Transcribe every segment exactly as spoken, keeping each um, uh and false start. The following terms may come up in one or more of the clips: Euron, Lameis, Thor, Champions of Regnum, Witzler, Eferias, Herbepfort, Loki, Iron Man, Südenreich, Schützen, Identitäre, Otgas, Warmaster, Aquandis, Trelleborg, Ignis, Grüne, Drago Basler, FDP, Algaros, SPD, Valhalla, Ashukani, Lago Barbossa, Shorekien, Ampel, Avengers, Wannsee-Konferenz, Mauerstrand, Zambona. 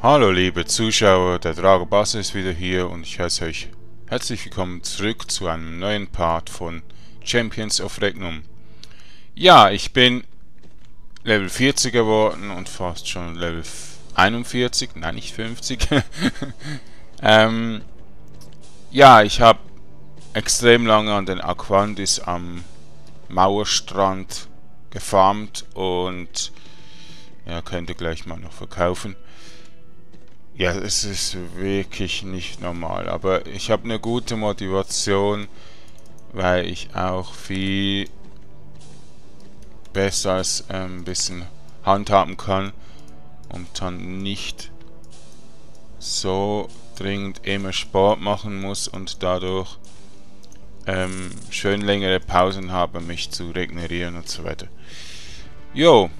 Hallo liebe Zuschauer, der Drago Basler ist wieder hier und ich heiße euch herzlich willkommen zurück zu einem neuen Part von Champions of Regnum. Ja, ich bin Level vierzig geworden und fast schon Level einundvierzig, nein nicht fünfzig. ähm, ja, ich habe extrem lange an den Aquandis am Mauerstrand gefarmt und ja, könnt ihr gleich mal noch verkaufen. Ja, es ist wirklich nicht normal, aber ich habe eine gute Motivation, weil ich auch viel besser als ähm, ein bisschen handhaben kann und dann nicht so dringend immer Sport machen muss und dadurch ähm, schön längere Pausen habe, mich zu regenerieren und so weiter. Jo.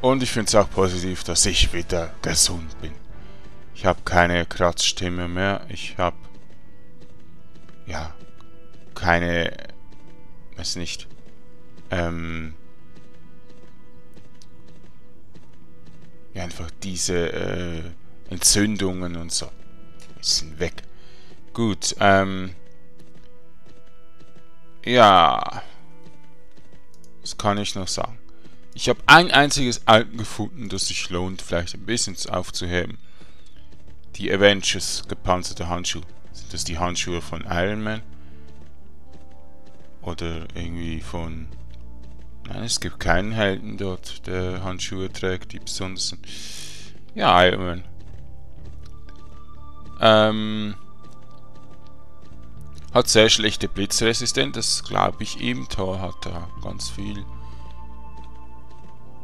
Und ich finde es auch positiv, dass ich wieder gesund bin. Ich habe keine Kratzstimme mehr. Ich habe, ja, keine, weiß nicht, ähm, ja, einfach diese äh, Entzündungen und so. Sind weg. Gut, ähm, ja, was kann ich noch sagen? Ich habe ein einziges Item gefunden, das sich lohnt, vielleicht ein bisschen aufzuheben. Die Avengers gepanzerte Handschuhe. Sind das die Handschuhe von Iron Man? Oder irgendwie von... Nein, es gibt keinen Helden dort, der Handschuhe trägt, die besonders sind. Ja, Iron Man. Ähm... Hat sehr schlechte Blitzresistenz, das glaube ich ihm. Thor hat da ganz viel...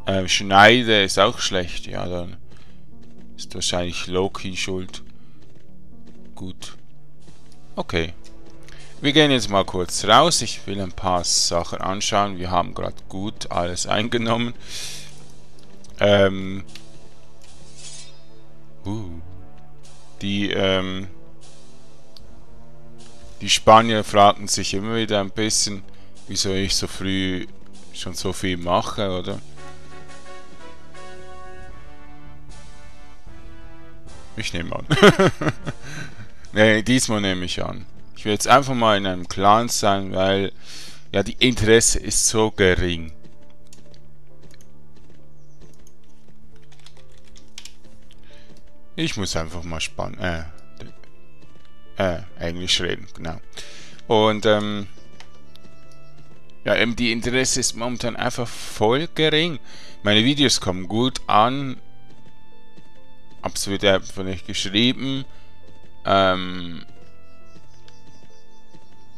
Ähm, Schneide ist auch schlecht, ja, dann ist wahrscheinlich Loki schuld. Gut. Okay. Wir gehen jetzt mal kurz raus. Ich will ein paar Sachen anschauen. Wir haben gerade gut alles eingenommen. Ähm. Uh. Die, ähm. Die Spanier fragten sich immer wieder ein bisschen, wieso ich so früh schon so viel mache, oder? Ich nehme an. Nee, diesmal nehme ich an. Ich will jetzt einfach mal in einem Clan sein, weil ja die Interesse ist so gering. Ich muss einfach mal spannen. Äh, äh, Englisch reden, genau. Und ähm, ja, eben die Interesse ist momentan einfach voll gering. Meine Videos kommen gut an. Hab's wieder einfach nicht geschrieben. Ähm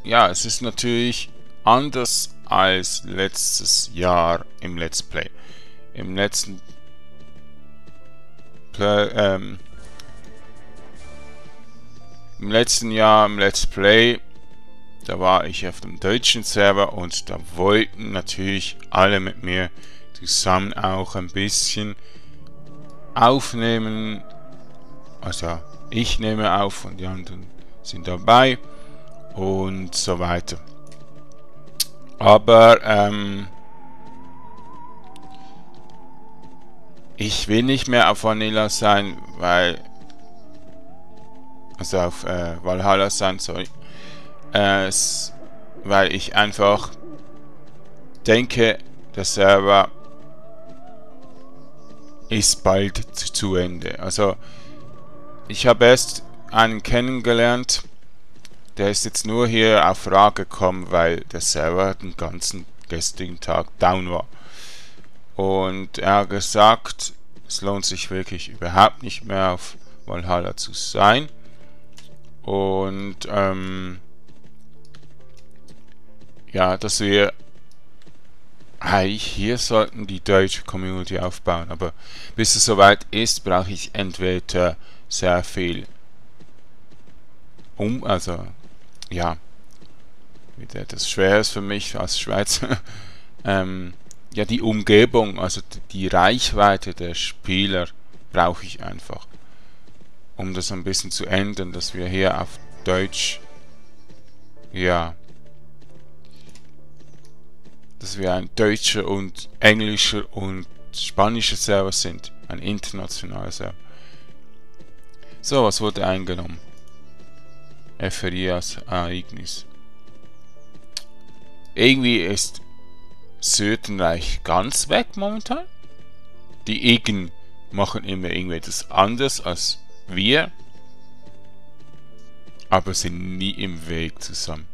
ja, es ist natürlich anders als letztes Jahr im Let's Play. Im letzten Play, ähm im letzten Jahr im Let's Play, da war ich auf dem deutschen Server und da wollten natürlich alle mit mir zusammen auch ein bisschen aufnehmen, also ich nehme auf und die anderen sind dabei und so weiter. Aber ähm, ich will nicht mehr auf Vanilla sein, weil also auf äh, Valhalla sein, sorry, äh, weil ich einfach denke, der Server ist bald zu Ende. Also, ich habe erst einen kennengelernt, der ist jetzt nur hier auf Frage gekommen, weil der Server den ganzen gestrigen Tag down war. Und er hat gesagt, es lohnt sich wirklich überhaupt nicht mehr auf Valhalla zu sein. Und, ähm, ja, dass wir hier sollten die deutsche Community aufbauen, aber bis es soweit ist, brauche ich entweder sehr viel um, also ja, wieder etwas Schweres für mich als Schweizer, ähm, ja, die Umgebung, also die Reichweite der Spieler brauche ich einfach, um das ein bisschen zu ändern, dass wir hier auf Deutsch, ja, dass wir ein deutscher und englischer und spanische Server sind, ein internationaler Server. So, was wurde eingenommen? Eferias, ah, Ignis. Irgendwie ist Südenreich ganz weg momentan. Die Igen machen immer irgendetwas anders als wir, aber sind nie im Weg zusammen.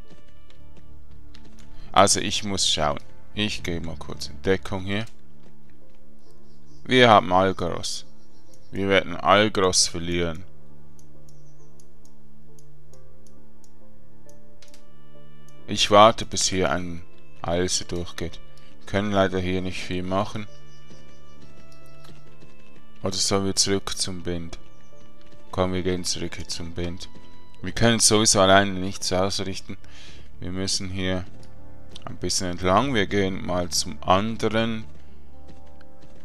Also ich muss schauen. Ich gehe mal kurz in Deckung hier. Wir haben Algaros. Wir werden Algaros verlieren. Ich warte, bis hier ein Eise durchgeht. Wir können leider hier nicht viel machen. Oder sollen wir zurück zum Bind? Komm, wir gehen zurück hier zum Bind. Wir können sowieso alleine nichts ausrichten. Wir müssen hier ein bisschen entlang. Wir gehen mal zum anderen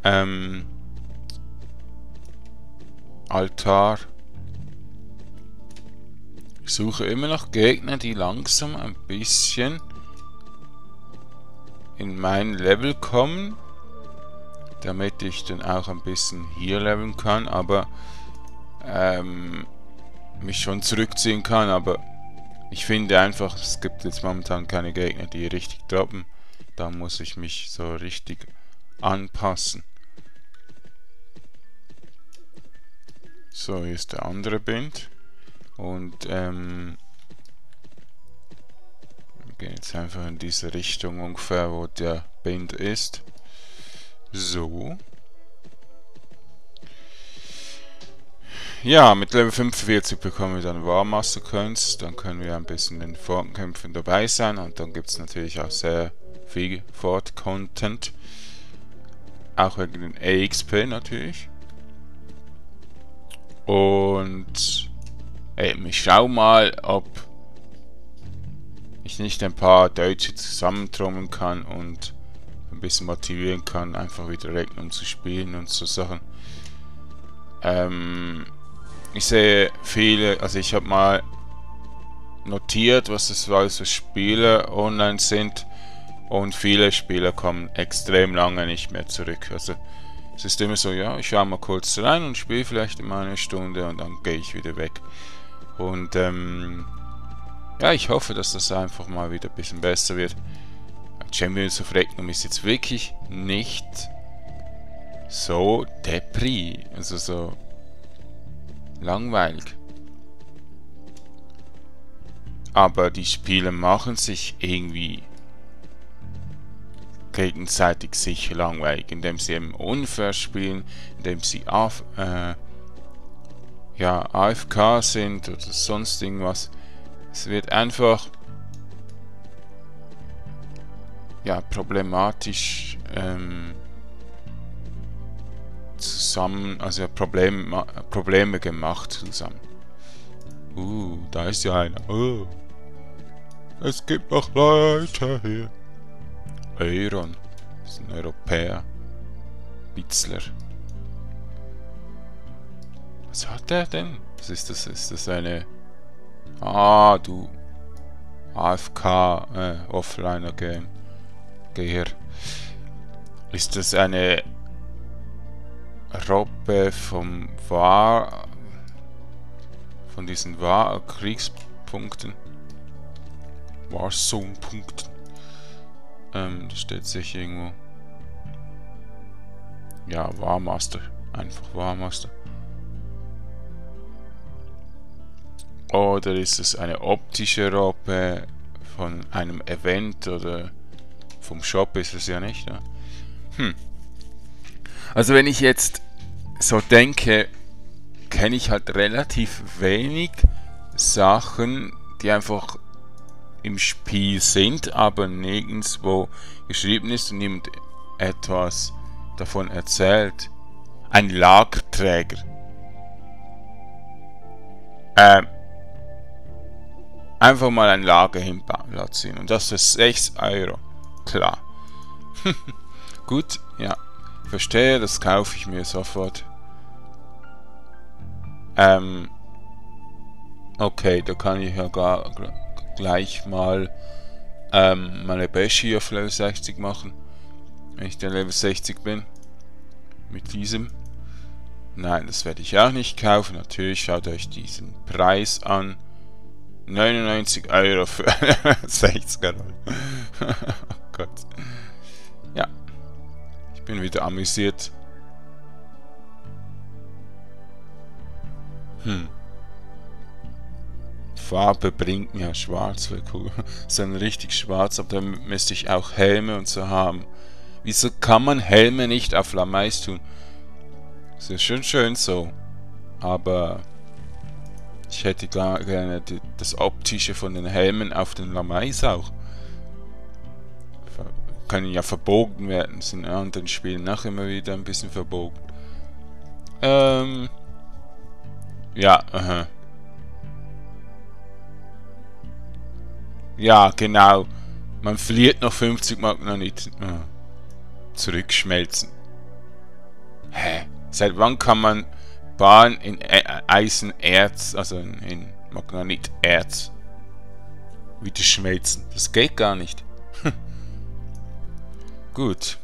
ähm, Altar. Ich suche immer noch Gegner, die langsam ein bisschen in mein Level kommen, damit ich dann auch ein bisschen hier leveln kann, aber ähm, mich schon zurückziehen kann, aber ich finde einfach, es gibt jetzt momentan keine Gegner, die richtig droppen. Da muss ich mich so richtig anpassen. So, hier ist der andere Bind. Und ähm, wir gehen jetzt einfach in diese Richtung ungefähr, wo der Bind ist. So. Ja, mit Level fünfundvierzig bekommen wir dann Warmaster Coins, dann können wir ein bisschen in Fortkämpfen dabei sein und dann gibt es natürlich auch sehr viel Fort-Content. Auch wegen den E X P natürlich. Und eben, ich schau mal, ob ich nicht ein paar Deutsche zusammentrommeln kann und ein bisschen motivieren kann, einfach wieder Regnum zu spielen und so Sachen. Ähm... Ich sehe viele, also ich habe mal notiert, was das alles für Spieler online sind, und viele Spieler kommen extrem lange nicht mehr zurück. Also es ist immer so, ja, ich schaue mal kurz rein und spiele vielleicht mal eine Stunde und dann gehe ich wieder weg. Und ähm, ja, ich hoffe, dass das einfach mal wieder ein bisschen besser wird. Champions of Regnum ist jetzt wirklich nicht so depri, also so langweilig. Aber die Spieler machen sich irgendwie gegenseitig sicher langweilig, indem sie eben unfair spielen, indem sie af äh, ja, A F K sind oder sonst irgendwas. Es wird einfach ja problematisch ähm, zusammen, also Problem, Probleme gemacht zusammen. Uh, da ist ja einer. Oh. Es gibt noch Leute hier. Euron. Das ist ein Europäer. Witzler. Was hat der denn? Was ist das? Ist das eine... Ah, du. A F K. Äh, Offliner Game. Geher. Ist das eine... Robbe vom War... von diesen War-Kriegspunkten. Warzone-Punkten. Ähm, das steht sich irgendwo. Ja, Warmaster. Einfach Warmaster. Oder ist es eine optische Robbe von einem Event oder... vom Shop ist es ja nicht, ne? Hm. Also wenn ich jetzt so denke, kenne ich halt relativ wenig Sachen, die einfach im Spiel sind, aber nirgendwo geschrieben ist und niemand etwas davon erzählt. Ein Lagträger. Ähm. Einfach mal ein Lager hinbauen lassen. Und das für sechs Euro. Klar. Gut, ja. Verstehe, das kaufe ich mir sofort. Ähm. Okay, da kann ich ja gar gleich mal ähm, meine Beshi auf Level sechzig machen, wenn ich dann Level sechzig bin. mit diesem. Nein, das werde ich auch nicht kaufen. Natürlich, schaut euch diesen Preis an. neunundneunzig Euro für sechziger Roll. Oh Gott. Ja. Ich bin wieder amüsiert. Hm. Farbe bringt mir schwarz, wäre cool. So ein richtig schwarz, aber dann müsste ich auch Helme und so haben. Wieso kann man Helme nicht auf Lameis tun? Ist ja schön schön so. Aber ich hätte gar gerne die, das Optische von den Helmen auf den Lameis auch. Ver können ja verbogen werden, sind in anderen Spielen nach immer wieder ein bisschen verbogen. Ähm. Ja, aha. Ja, genau. Man verliert noch fünfzig Magnetiten. Ah. Zurückschmelzen. Hä? Seit wann kann man Bahn in e Eisenerz, also in, in Magnetiterz, wieder schmelzen? Das geht gar nicht. Hm. Gut,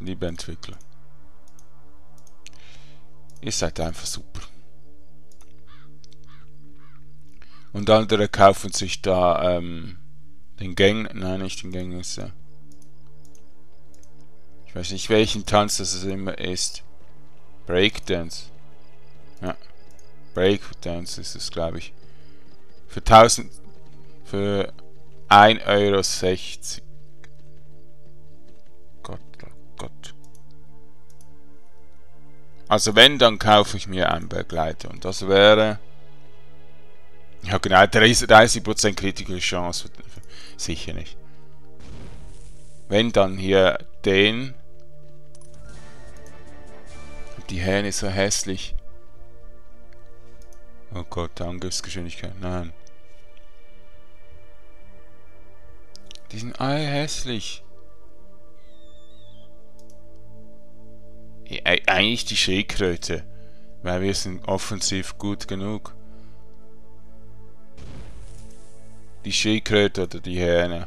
liebe Entwickler. Ihr seid einfach super. Und andere kaufen sich da, ähm... den Gang, nein, nicht den Gang, ist ja. Ich weiß nicht, welchen Tanz das es immer ist. Breakdance. Ja. Breakdance ist es, glaube ich. Für tausend... Für ein Euro sechzig. Gott, oh Gott. Also wenn, dann kaufe ich mir einen Begleiter. Und das wäre... Ja genau, dreißig Prozent kritische Chance. Sicher nicht. Wenn dann hier den... Die Hähne ist so hässlich. Oh Gott, Angriffsgeschwindigkeit, nein. Die sind alle hässlich. Ja, eigentlich die Schildkröte. Weil wir sind offensiv gut genug. Die Schildkröte oder die Hähne.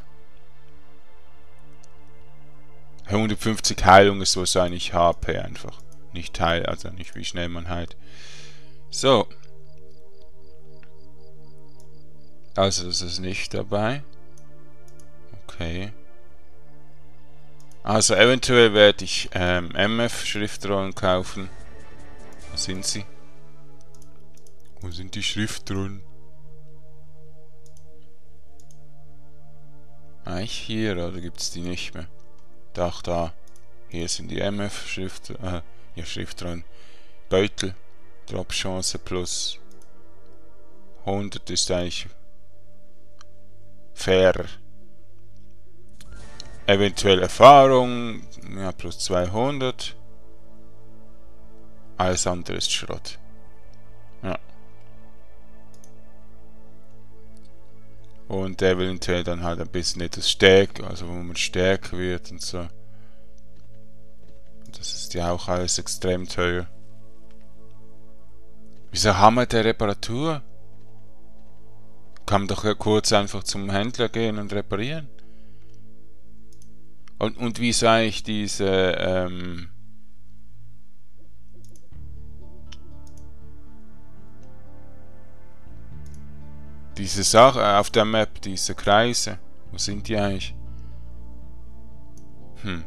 hundertfünfzig Heilung ist wahrscheinlich H P einfach. Nicht Heil, also nicht wie schnell man heilt. So. Also das ist nicht dabei. Okay. Also eventuell werde ich ähm, M F-Schriftrollen kaufen. Wo sind sie? Wo sind die Schriftrollen? Eigentlich hier, oder gibt es die nicht mehr? Doch, da. Hier sind die M F-Schrift... Äh, ja, Schrift dran. Beutel. Drop-Chance plus... hundert ist eigentlich... fair. Eventuell Erfahrung... Ja, plus zweihundert. Alles andere ist Schrott. Ja. Und eventuell dann halt ein bisschen etwas stärker, also wo man stärker wird und so. Das ist ja auch alles extrem teuer. Wieso Hammer der Reparatur? Kann man doch ja kurz einfach zum Händler gehen und reparieren. Und, und wie ist eigentlich diese... Ähm Diese Sache auf der Map, diese Kreise, wo sind die eigentlich? Hm.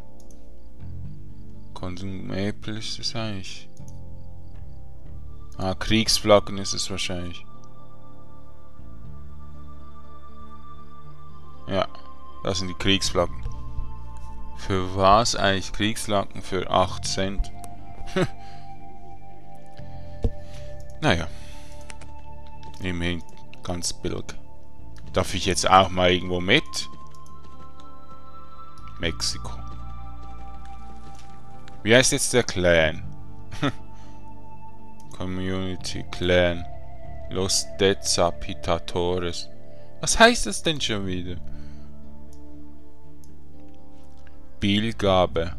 Konsumable ist es eigentlich. Ah, Kriegsflaggen ist es wahrscheinlich. Ja, das sind die Kriegsflaggen. Für was eigentlich Kriegsflaggen? Für acht Cent. Naja. Immerhin. Ganz billig. Darf ich jetzt auch mal irgendwo mit? Mexiko. Wie heißt jetzt der Clan? Community Clan. Los Dezapitadores. Was heißt das denn schon wieder? Bielgabe.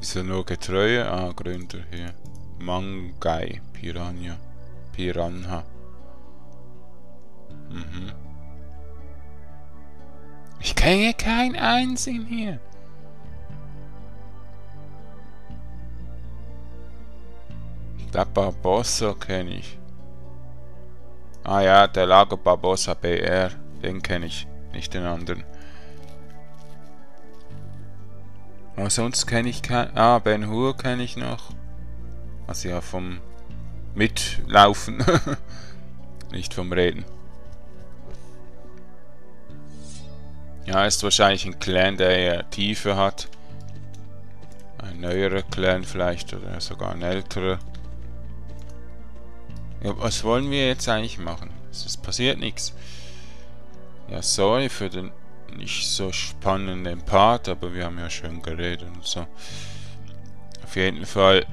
Ist ja nur Getreue? Ah, Gründer hier. Mangai, Piranha, Piranha. Mhm. Ich kenne keinen einzigen hier. Lago Barbossa kenne ich. Ah ja, der Lago Barbossa B R, den kenne ich, nicht den anderen. Aber sonst kenne ich keinen. Ah, Ben Hur kenne ich noch. Also ja, vom Mitlaufen, nicht vom Reden. Ja, ist wahrscheinlich ein Clan, der eher Tiefe hat. Ein neuerer Clan vielleicht, oder sogar ein älterer. Ja, was wollen wir jetzt eigentlich machen? Es passiert nichts. Ja, sorry für den nicht so spannenden Part, aber wir haben ja schön geredet und so. Auf jeden Fall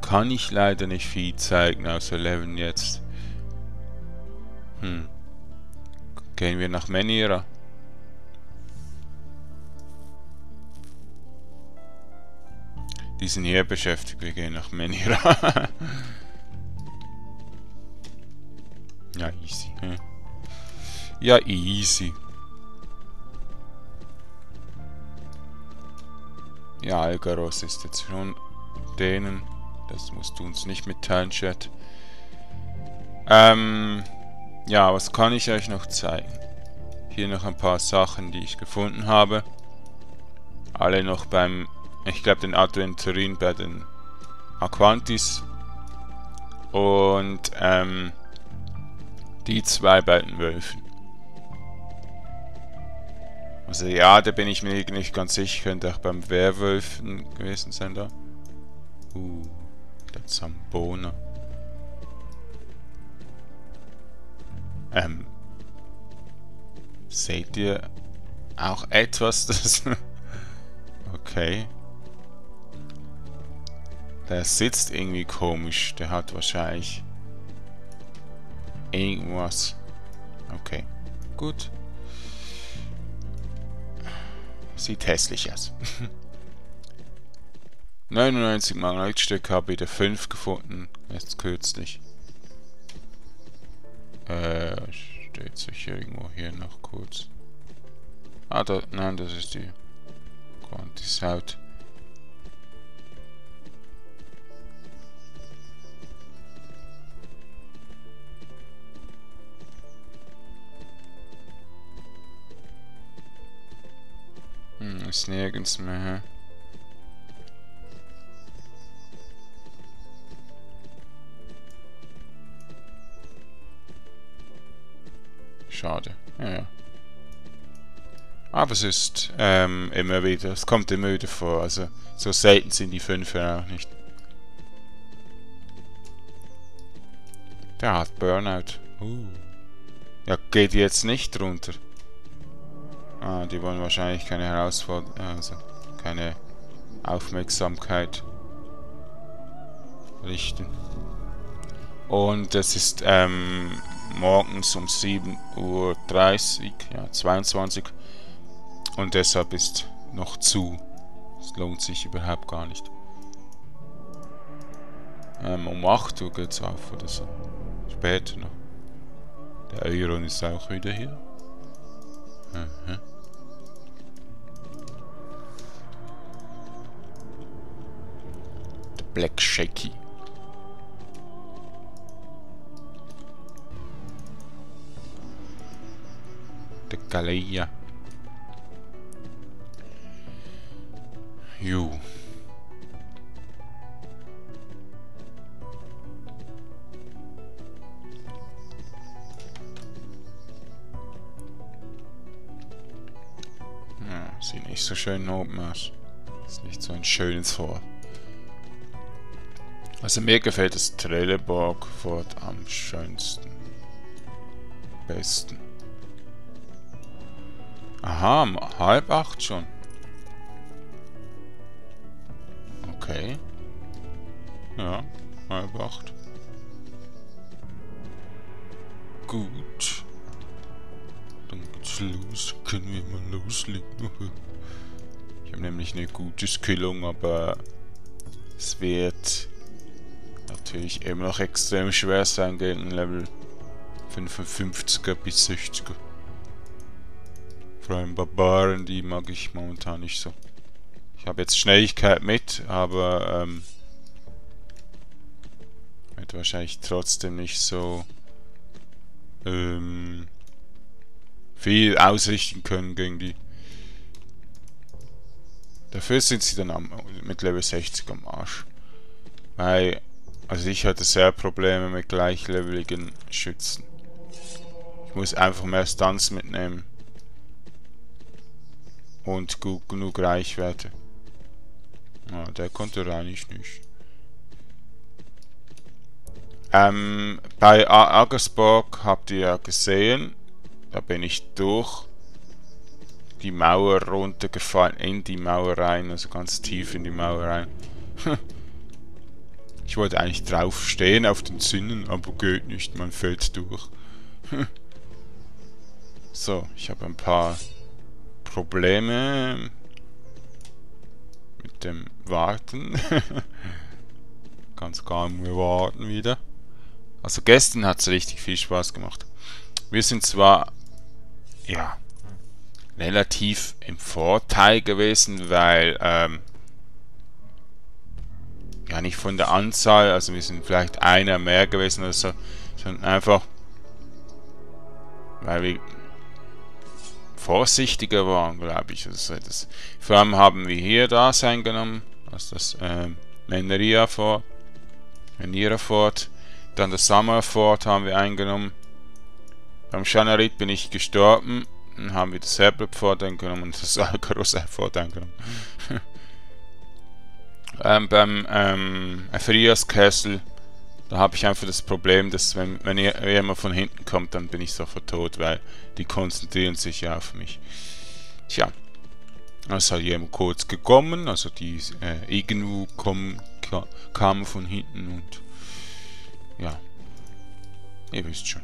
kann ich leider nicht viel zeigen, außer Levin jetzt. Hm. Gehen wir nach Menira. Die sind hier beschäftigt, wir gehen nach Menira. Ja, easy. Hm. Ja, easy. Ja, Algaros ist jetzt von denen. Das musst du uns nicht mitteilen, Chat. Ähm, ja, was kann ich euch noch zeigen? Hier noch ein paar Sachen, die ich gefunden habe. Alle noch beim, ich glaube, den Adventurin bei den Aquandis. Und, ähm... die zwei beiden Wölfen. Also ja, da bin ich mir nicht ganz sicher. Könnte auch beim Werwölfen gewesen sein da. Uh, der Zambona. Ähm. Seht ihr auch etwas, das... Okay. Der sitzt irgendwie komisch. Der hat wahrscheinlich... irgendwas. Okay. Gut. Sieht hässlich aus. neunundneunzig Magnetstück habe ich wieder fünf gefunden. Erst kürzlich. Äh, steht sich irgendwo hier noch kurz. Ah, da, nein, das ist die Quantis Haut. Ist nirgends mehr. Schade. Ja, ja. Aber es ist ähm, immer wieder, es kommt immer wieder vor. Also so selten sind die Fünfer auch nicht. Der hat Burnout. Uh. Ja, geht jetzt nicht runter. Ah, die wollen wahrscheinlich keine Herausforderung, also keine Aufmerksamkeit richten. Und es ist ähm, morgens um sieben Uhr dreißig, ja, zweiundzwanzig. Und deshalb ist noch zu. Es lohnt sich überhaupt gar nicht. Ähm, um acht Uhr geht es auf oder so. Später noch. Der Euron ist auch wieder hier. Mhm. Black Shaky. Der Kaleia. Jo. Ja, sieht nicht so schön oben aus. Ist nicht so ein schönes Vor. Also mir gefällt das Trelleborg fort am schönsten. Besten. Aha, halb acht schon. Okay. Ja, halb acht. Gut. Dann geht's los. Können wir mal loslegen. Ich habe nämlich eine gute Skillung, aber es wird... natürlich eben noch extrem schwer sein gegen Level fünfundfünfziger bis sechziger. Vor allem Barbaren, die mag ich momentan nicht so. Ich habe jetzt Schnelligkeit mit, aber ähm, Wird wahrscheinlich trotzdem nicht so ähm, viel ausrichten können gegen die. Dafür sind sie dann am, mit Level sechzig am Arsch. Weil, also ich hatte sehr Probleme mit gleichleveligen Schützen. Ich muss einfach mehr Stunts mitnehmen. Und gut genug Reichweite. Ja, der konnte eigentlich nicht. Ähm, bei Agersburg habt ihr ja gesehen, da bin ich durch die Mauer runtergefallen, in die Mauer rein, also ganz tief in die Mauer rein. Ich wollte eigentlich drauf stehen auf den Zinnen, aber geht nicht, man fällt durch. So, ich habe ein paar Probleme mit dem Warten. Ganz gar nur warten wieder. Also gestern hat es richtig viel Spaß gemacht. Wir sind zwar, ja, relativ im Vorteil gewesen, weil, ähm, ja, nicht von der Anzahl, also wir sind vielleicht einer mehr gewesen oder so, sondern einfach, weil wir vorsichtiger waren, glaube ich, oder so etwas. Vor allem haben wir hier das eingenommen, also das ähm, Menira Fort, Menira Fort, dann das Summer Fort haben wir eingenommen. Beim Shannarit bin ich gestorben, dann haben wir das Herbepfort eingenommen und das Algaros Fort eingenommen. Ähm, beim ähm, Aphrias Kessel, da habe ich einfach das Problem, dass wenn, wenn jemand von hinten kommt, dann bin ich sofort tot, weil die konzentrieren sich ja auf mich. Tja, es hat jemand kurz gekommen, also die äh, Igen kommen, kamen von hinten und ja, ihr wisst schon.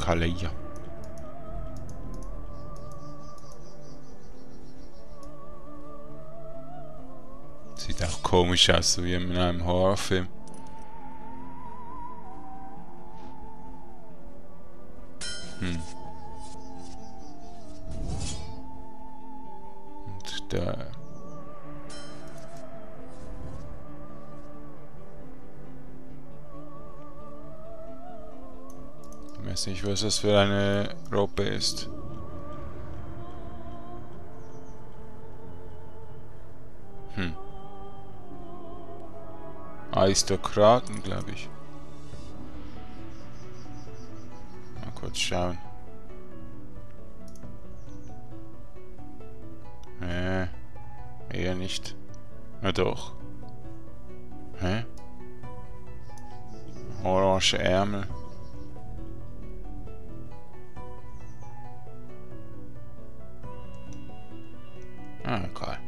Kaleia. Sieht auch komisch aus, so wie in einem Horrorfilm. Hm. Und da... Ich weiß nicht, was das für eine Robe ist. Hm. Aristokraten, glaube ich. Mal kurz schauen. Äh, eher nicht. Na doch. Hä? Orange Ärmel. Ah, okay.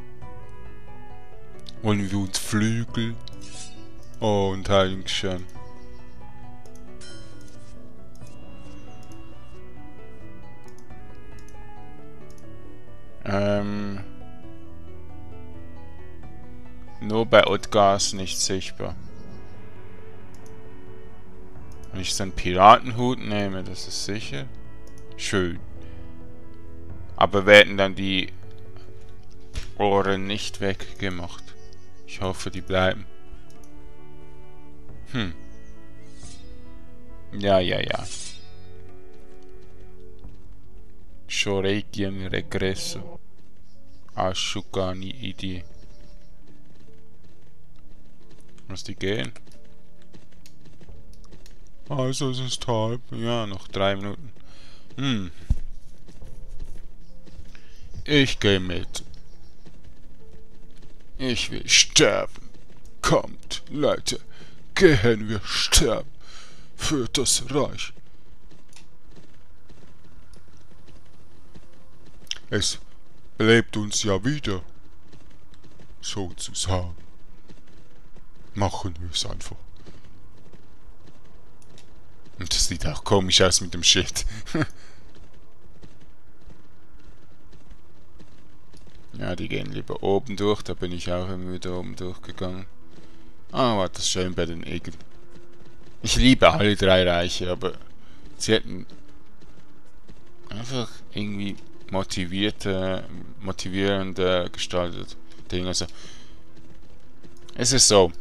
Wollen wir uns Flügel? Oh, und Heiligenschein. Ähm. Nur bei Otgas nicht sichtbar. Wenn ich seinen Piratenhut nehme, das ist sicher. Schön. Aber werden dann die Ohren nicht weggemacht. Ich hoffe, die bleiben. Hm. Ja, ja, ja. Shorekien Regresso. Ashukani Idee. Muss die gehen? Also es ist halb. Ja, noch drei Minuten. Hm. Ich gehe mit. Ich will sterben. Kommt, Leute. Gehen wir sterben für das Reich. Es belebt uns ja wieder, sozusagen. Machen wir es einfach. Und das sieht auch komisch aus mit dem Shit. Ja, die gehen lieber oben durch, da bin ich auch immer wieder oben durchgegangen. Ah, war das schön bei den Igen. Ich liebe alle drei Reiche, aber sie hätten einfach irgendwie motivierte, motivierende gestaltet. Dinge. Also Es ist so.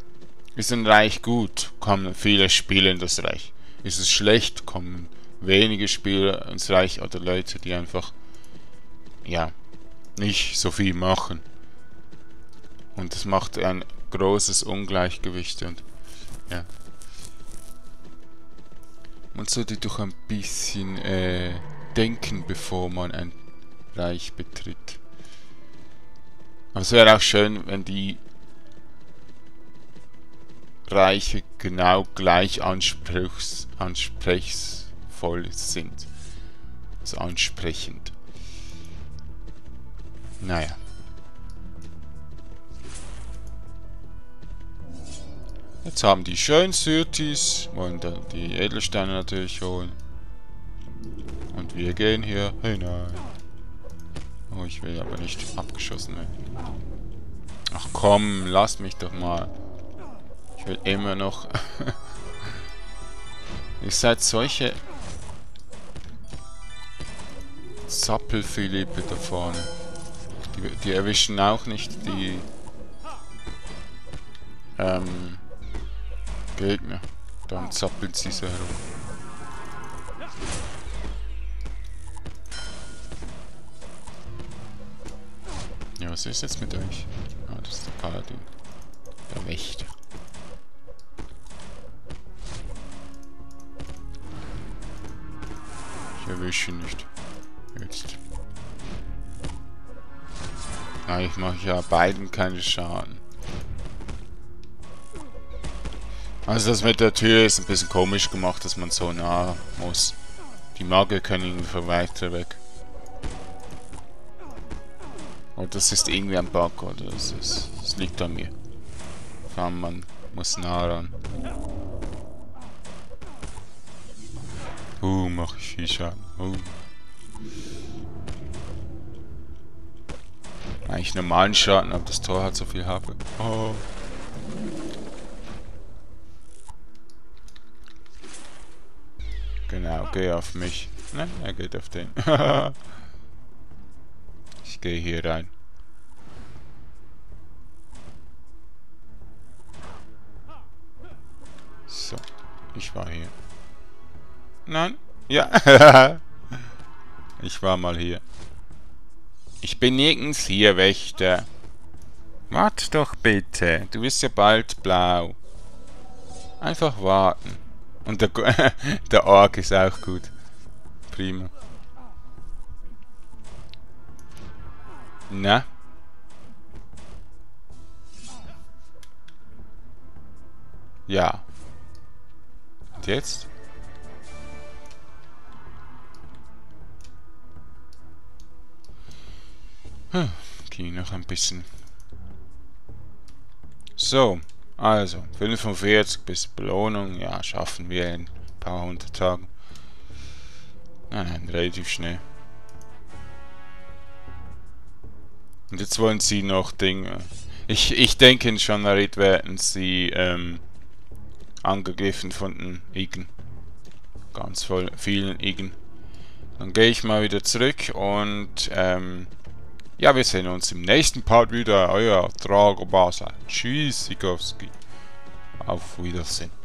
Ist ein Reich gut, kommen viele Spieler in das Reich. Ist es schlecht, kommen wenige Spieler ins Reich oder Leute, die einfach, ja, nicht so viel machen. Und das macht ein großes Ungleichgewicht und, ja. Man sollte doch ein bisschen äh, denken, bevor man ein Reich betritt. Aber es wäre auch schön, wenn die Reiche genau gleich ansprechs, ansprechsvoll sind. Also ansprechend. Naja. Jetzt haben die schön Syrtis, wollen dann die Edelsteine natürlich holen. Und wir gehen hier hinein. Oh, ich will aber nicht abgeschossen werden. Ach komm, lass mich doch mal. Ich will immer noch. Ihr seid solche Zappelphilippe da vorne. Die, die erwischen auch nicht die ähm, Gegner. Dann zappeln sie so herum. Ja, was ist jetzt mit euch? Ah, das ist der Paladin. Der Wächter. Ich erwische ihn nicht. Jetzt. Ah, ich mache ja beiden keinen Schaden. Also das mit der Tür ist ein bisschen komisch gemacht, dass man so nah muss. Die Magier können irgendwie weiter weg. Und das ist irgendwie ein Bug, oder? Das, ist, das liegt an mir. Vor allem, man muss nah ran. Uh, mach ich viel Schaden. Uh. Eigentlich normalen Schaden, aber das Tor hat so viel H P. Oh. Genau, geh auf mich. Nein, er geht auf den. Ich gehe hier rein. So, ich war hier. Nein? Ja. Ich war mal hier. Ich bin nirgends hier, Wächter. Wart doch bitte. Du wirst ja bald blau. Einfach warten. Und der, der Ork ist auch gut. Prima. Na? Ja. Und jetzt? Hm, ging noch ein bisschen. So, also, fünfundvierzig bis Belohnung. Ja, schaffen wir in ein paar hundert Tagen. Nein, nein, relativ schnell. Und jetzt wollen sie noch Dinge. Ich, ich denke, in Shannarit werden sie ähm, angegriffen von den Igen. Ganz voll, vielen Igen. Dann gehe ich mal wieder zurück und ähm, ja, wir sehen uns im nächsten Part wieder. Euer Drago Basler. Tschüss, Sikowski. Auf Wiedersehen.